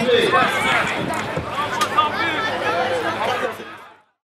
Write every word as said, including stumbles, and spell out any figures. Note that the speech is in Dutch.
Yes.